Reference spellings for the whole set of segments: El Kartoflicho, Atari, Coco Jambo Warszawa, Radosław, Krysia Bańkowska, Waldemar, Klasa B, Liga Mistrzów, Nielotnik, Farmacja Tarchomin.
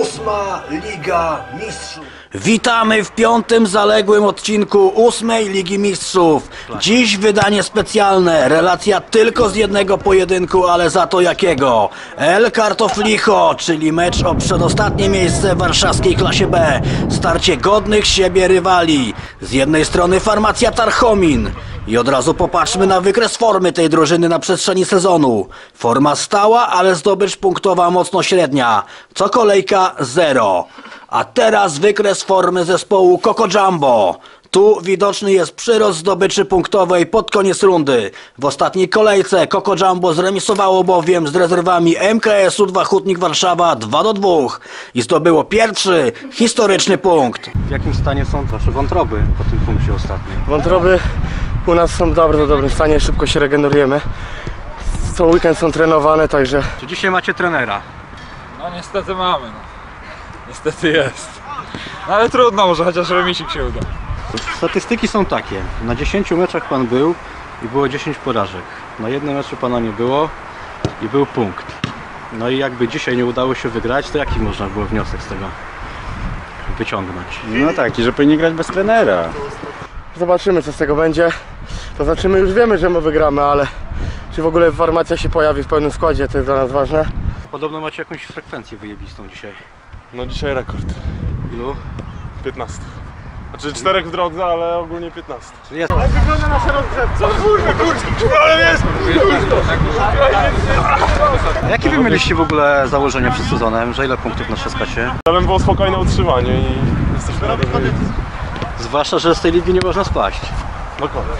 8. Liga Mistrzów. Witamy w 5. zaległym odcinku 8. Ligi Mistrzów. Dziś wydanie specjalne, relacja tylko z jednego pojedynku, ale za to jakiego? El Kartoflicho, czyli mecz o przedostatnie miejsce w warszawskiej klasie B. Starcie godnych siebie rywali. Z jednej strony Farmacja Tarchomin. I od razu popatrzmy na wykres formy tej drużyny na przestrzeni sezonu. Forma stała, ale zdobycz punktowa mocno średnia. Co kolejka 0. A teraz wykres formy zespołu Coco Jambo. Tu widoczny jest przyrost zdobyczy punktowej pod koniec rundy. W ostatniej kolejce Coco Jambo zremisowało bowiem z rezerwami MKS Hutnik Warszawa 2-2 i zdobyło pierwszy historyczny punkt. W jakim stanie są wasze wątroby po tym punkcie ostatnim? Wątroby u nas są w dobrym stanie, szybko się regenerujemy. Co weekend są trenowane, także... Czy dzisiaj macie trenera? No niestety mamy. Niestety jest. No ale trudno, może chociaż remisik się uda. Statystyki są takie. Na 10 meczach pan był i było 10 porażek. Na jednym meczu pana nie było i był punkt. No i jakby dzisiaj nie udało się wygrać, to jaki można było wniosek z tego wyciągnąć? No taki, że powinien grać bez trenera. Zobaczymy, co z tego będzie. To znaczy my już wiemy, że my wygramy, ale czy w ogóle formacja się pojawi w pełnym składzie, to jest dla nas ważne. Podobno macie jakąś frekwencję wyjebistą dzisiaj. No dzisiaj rekord. Ilu? 15. Znaczy 4 w drodze, ale ogólnie 15. Jest. Ale wygląda nasza rozgrzewka. Kurwa, kurczę, ale jest! Jakie wy mieliście w ogóle założenia przed sezonem, że ile punktów na trzaskacie? Celem było spokojne utrzymanie i jesteśmy na dobrej. Zwłaszcza, że z tej ligi nie można spaść. Dokładnie.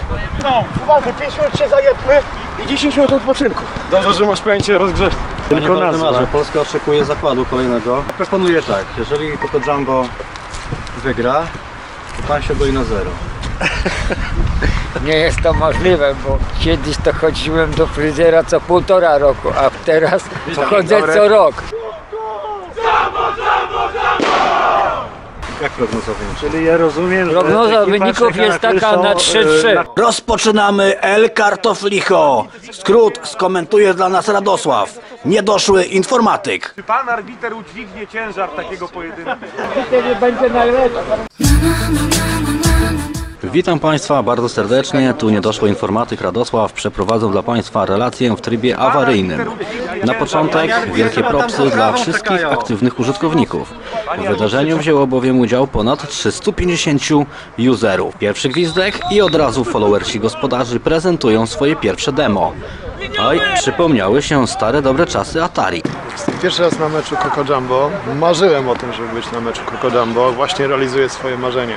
No, uważaj, 5 minut się zajebmy i 10 minut odpoczynku. Dobrze, że masz pojęcie rozgrzewki. Tylko Waldemar, że Polska oczekuje zakładu kolejnego. Proponuję tak, jeżeli Coco Jambo wygra, to pan się boi na 0. Nie jest to możliwe, bo kiedyś to chodziłem do fryzjera co 1,5 roku, a teraz chodzę co rok. Jak prognoza wyników? Czyli ja rozumiem, że prognoza wyników jest taka na 3-3. Rozpoczynamy El Kartoflicho. Skrót skomentuje dla nas Radosław, niedoszły informatyk. Czy pan arbiter udźwignie ciężar takiego pojedynku? Wtedy będzie najlepiej. Witam Państwa bardzo serdecznie, tu niedoszły informatyk Radosław przeprowadzą dla Państwa relację w trybie awaryjnym. Na początek wielkie propsy dla wszystkich aktywnych użytkowników. W wydarzeniu wzięło bowiem udział ponad 350 userów. Pierwszy gwizdek i od razu followersi gospodarzy prezentują swoje pierwsze demo. Oj, przypomniały się stare dobre czasy Atari. Pierwszy raz na meczu Coco Jambo. Marzyłem o tym, żeby być na meczu Coco Jambo. Właśnie realizuję swoje marzenie.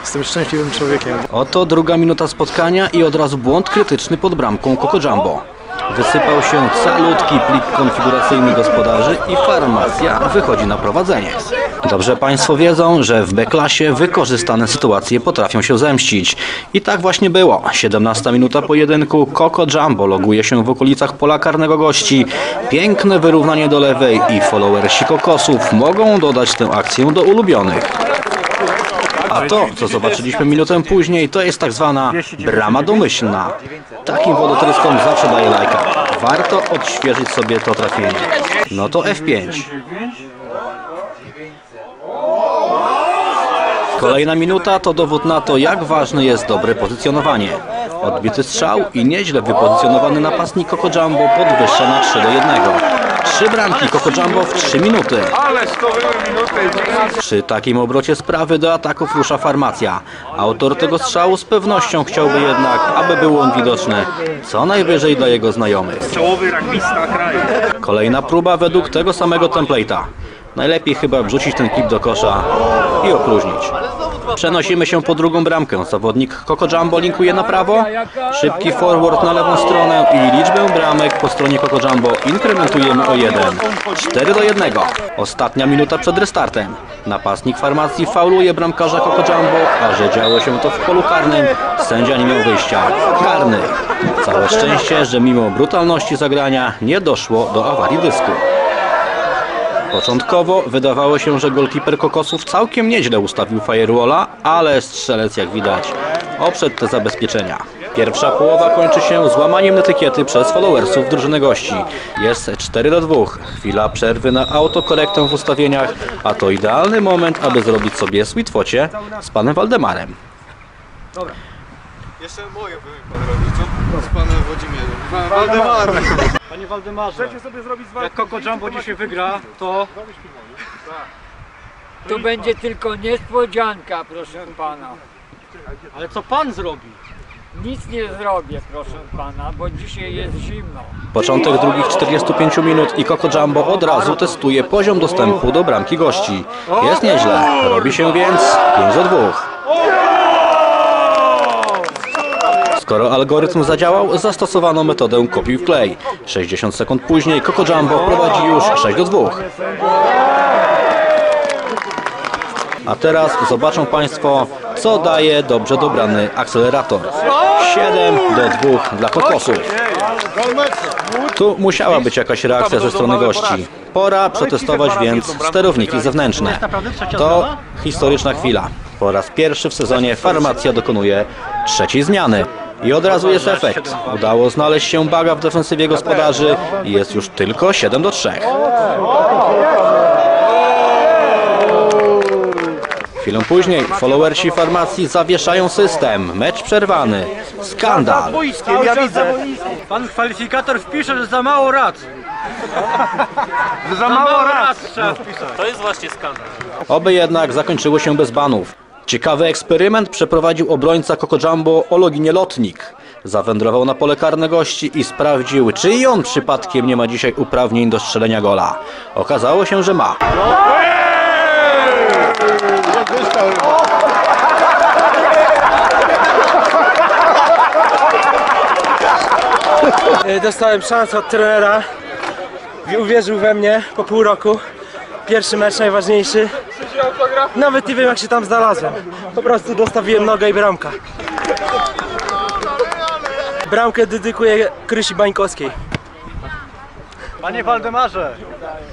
Jestem szczęśliwym człowiekiem. Oto druga minuta spotkania i od razu błąd krytyczny pod bramką Coco Jambo. Wysypał się calutki plik konfiguracyjny gospodarzy i Farmacja wychodzi na prowadzenie. Dobrze Państwo wiedzą, że w B-klasie wykorzystane sytuacje potrafią się zemścić. I tak właśnie było. 17 minuta pojedynku, Coco Jambo loguje się w okolicach pola karnego gości. Piękne wyrównanie do lewej i followersi kokosów mogą dodać tę akcję do ulubionych. A to, co zobaczyliśmy minutę później, to jest tak zwana brama domyślna. Takim wodotryskom zawsze daje lajka. Warto odświeżyć sobie to trafienie. No to F5. Kolejna minuta to dowód na to, jak ważne jest dobre pozycjonowanie. Odbity strzał i nieźle wypozycjonowany napastnik Coco Jambo podwyższa na 3-1. 3 bramki Coco Jambo w 3 minuty. Przy takim obrocie sprawy do ataków rusza Farmacja. Autor tego strzału z pewnością chciałby jednak, aby był on widoczny co najwyżej dla jego znajomych. Kolejna próba według tego samego template'a. Najlepiej chyba wrzucić ten klip do kosza i opróżnić. Przenosimy się po drugą bramkę. Zawodnik Coco Jambo linkuje na prawo. Szybki forward na lewą stronę i liczbę bramek po stronie Coco Jambo inkrementujemy o 1. 4-1. Ostatnia minuta przed restartem. Napastnik Farmacji fauluje bramkarza Coco Jambo, a że działo się to w polu karnym, sędzia nie miał wyjścia. Karny. Całe szczęście, że mimo brutalności zagrania nie doszło do awarii dysku. Początkowo wydawało się, że golkiper kokosów całkiem nieźle ustawił firewalla, ale strzelec, jak widać, obszedł te zabezpieczenia. Pierwsza połowa kończy się złamaniem etykiety przez followersów drużyny gości. Jest 4:2. Chwila przerwy na autokorektę w ustawieniach, a to idealny moment, aby zrobić sobie sweet focie z panem Waldemarem. Dobra. Jeszcze moje bym robił, co? Z panem Włodzimierzem. Waldemarem! Panie Waldemarze, jak Coco Jambo dzisiaj wygra, to... To będzie tylko niespodzianka, proszę pana. Ale co pan zrobi? Nic nie zrobię, proszę pana, bo dzisiaj jest zimno. Początek drugich 45 minut i Coco Jambo od razu testuje poziom dostępu do bramki gości. Jest nieźle, robi się więc 5:2. Skoro algorytm zadziałał, zastosowano metodę kopiuj w klej. 60 sekund później Coco Jambo prowadzi już 6:2. A teraz zobaczą państwo, co daje dobrze dobrany akcelerator. 7:2 dla kokosów. Tu musiała być jakaś reakcja ze strony gości. Pora przetestować więc sterowniki zewnętrzne. To historyczna chwila. Po raz pierwszy w sezonie Farmacja dokonuje trzeciej zmiany. I od razu jest efekt. Udało znaleźć się baga w defensywie gospodarzy i jest już tylko 7:3. Chwilę później followersi Farmacji zawieszają system. Mecz przerwany. Skandal. Ja widzę. Pan kwalifikator wpisze, że za mało rad. Trzeba wpisać. To jest właśnie skandal. Oby jednak zakończyły się bez banów. Ciekawy eksperyment przeprowadził obrońca Coco Jambo Nielotnik. Zawędrował na pole karne gości i sprawdził, czy i on przypadkiem nie ma dzisiaj uprawnień do strzelenia gola. Okazało się, że ma. Dostałem szansę od trenera. Uwierzył we mnie po pół roku. Pierwszy mecz najważniejszy. Nawet nie wiem, jak się tam znalazłem. Po prostu dostawiłem nogę i bramka. Bramkę dedykuję Krysi Bańkowskiej. Panie Waldemarze,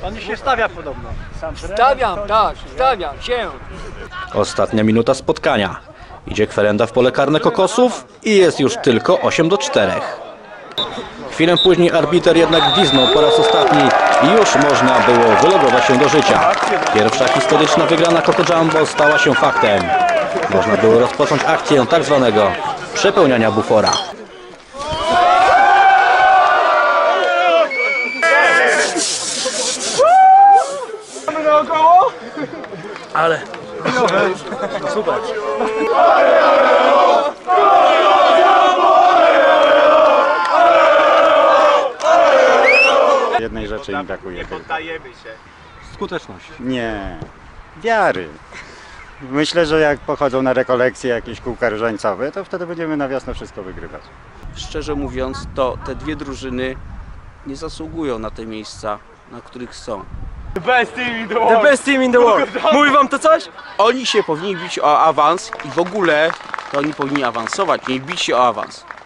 pan się stawia podobno. Stawiam, tak, stawiam się. Ostatnia minuta spotkania. Idzie kwerenda w pole karne kokosów i jest już tylko 8:4. Chwilę później arbiter jednak gwiznął po raz ostatni i już można było wylogować się do życia. Pierwsza historyczna wygrana Coco Jambo stała się faktem. Można było rozpocząć akcję tak zwanego przepełniania bufora. Ale... super. Jednej rzeczy im brakuje. Nie poddajemy się. Skuteczność. Nie. Wiary. Myślę, że jak pochodzą na rekolekcje jakieś kółka różańcowe, to wtedy będziemy na wiosnę wszystko wygrywać. Szczerze mówiąc, to te dwie drużyny nie zasługują na te miejsca, na których są. The best team in the world. The best team in the world. Mówi wam to coś? Oni się powinni bić o awans i w ogóle to oni powinni awansować, nie bić się o awans.